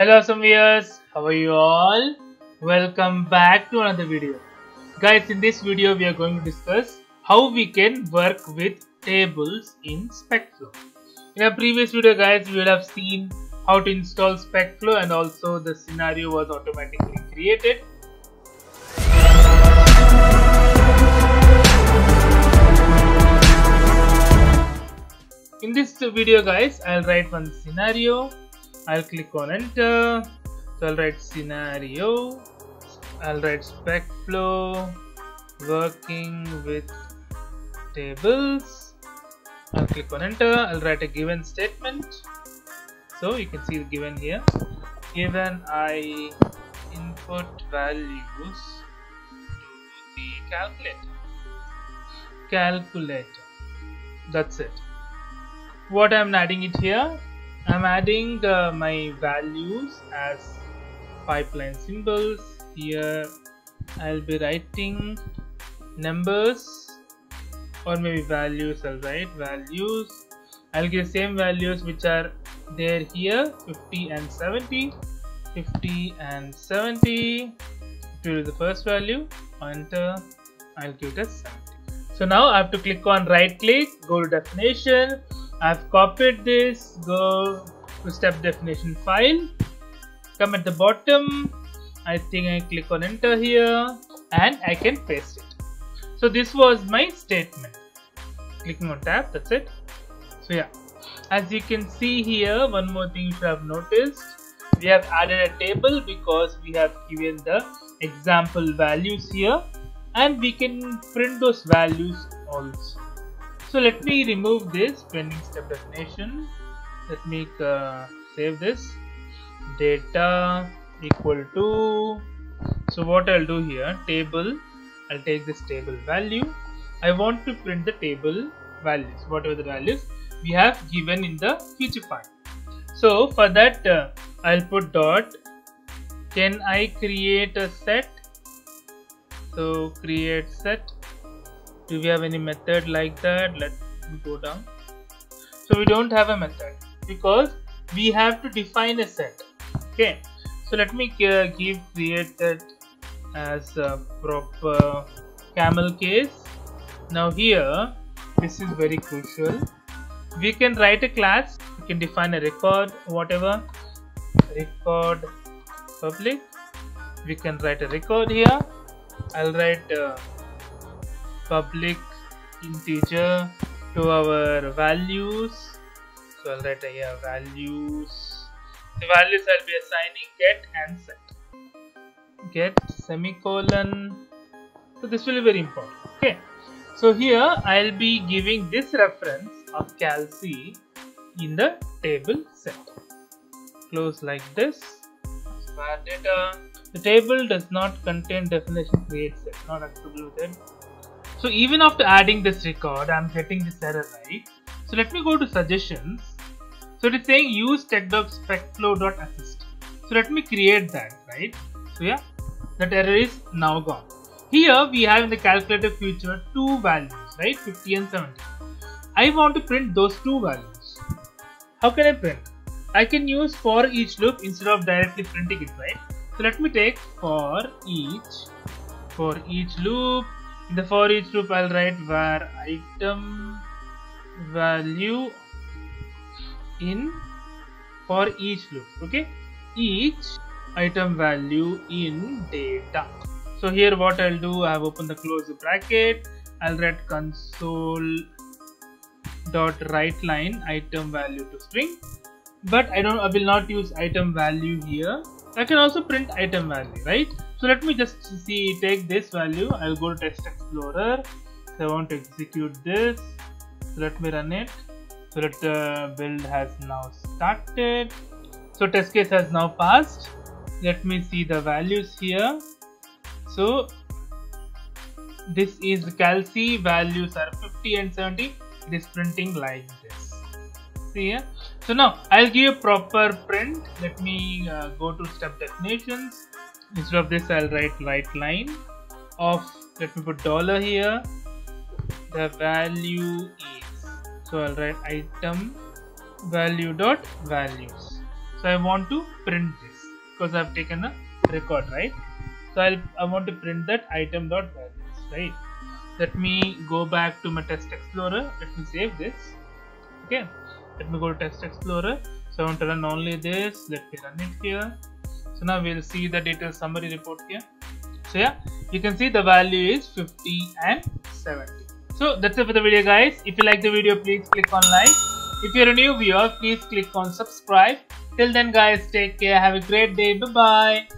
Hello awesome viewers, how are you all? Welcome back to another video. Guys, in this video we are going to discuss how we can work with tables in SpecFlow. In our previous video guys, we will have seen how to install SpecFlow and also the scenario was automatically created. In this video guys, I'll write one scenario. I'll click on enter, so I'll write scenario, I'll write SpecFlow working with tables, I'll click on enter, I'll write a given statement, so you can see the given here, given I input values to the calculator, that's it. What I'm adding it here, I'm adding my values as pipeline symbols. Here I'll be writing numbers or maybe values. I'll write values. I'll give same values which are there here, 50 and 70. 50 and 70. It will be the first value. Enter. I'll give it as 70. So now I have to click on right click, go to definition. I've copied this, go to step definition file, come at the bottom, I think I click on enter here and I can paste it. So this was my statement, clicking on tab, that's it. So yeah, as you can see here, one more thing you should have noticed, we have added a table because we have given the example values here and we can print those values also. So let me remove this pending step definition. Let me save this data equal to. So what I'll do here, table. I'll take this table value. I want to print the table values, whatever the values we have given in the feature file. So for that, I'll put dot. Can I create a set? So create set. Do we have any method like that? Let's go down. So we don't have a method because we have to define a set. Okay. So let me give create set as a proper camel case. Now here, this is very crucial. We can write a class. We can define a record, whatever. Record public. We can write a record here. I'll write public integer to our values, so I'll write here values. The values I'll be assigning get and set, get semicolon. So this will be very important. Okay, so here I'll be giving this reference of calc in the table set, close like this. So our data, the table does not contain definition create set, not acceptable with it. So even after adding this record, I'm getting this error, right? So let me go to suggestions. So it is saying use tech.specflow.assist. So let me create that, right? So yeah, that error is now gone. Here we have in the calculator feature two values, right? 50 and 70. I want to print those two values. How can I print? I can use for each loop instead of directly printing it, right? So let me take for each loop. In the for each loop, I'll write var item value in for each loop. Okay, each item value in data. So here what I'll do, I have opened the close bracket. I'll write console dot write line item value to string, but I will not use item value here. I can also print item value, right? So let me just see, take this value, I'll go to text explorer, so I want to execute this, so let me run it. So that build has now started, so test case has now passed. Let me see the values here. So this is calc, values are 50 and 70, it is printing like this, see here. So now I'll give a proper print. Let me go to step definitions. Instead of this, I'll write WriteLine of, let me put dollar here, the value is, so I'll write item value dot values. So I want to print this because I have taken a record, right? So I want to print that item dot values, right? Let me go back to my test explorer. Let me save this. Okay, let me go to test explorer. So I want to run only this. Let me run it here. So now we'll see the detailed summary report here. So yeah, you can see the value is 50 and 70. So that's it for the video, guys. If you like the video, please click on like. If you're a new viewer, please click on subscribe. Till then, guys, take care. Have a great day. Bye bye.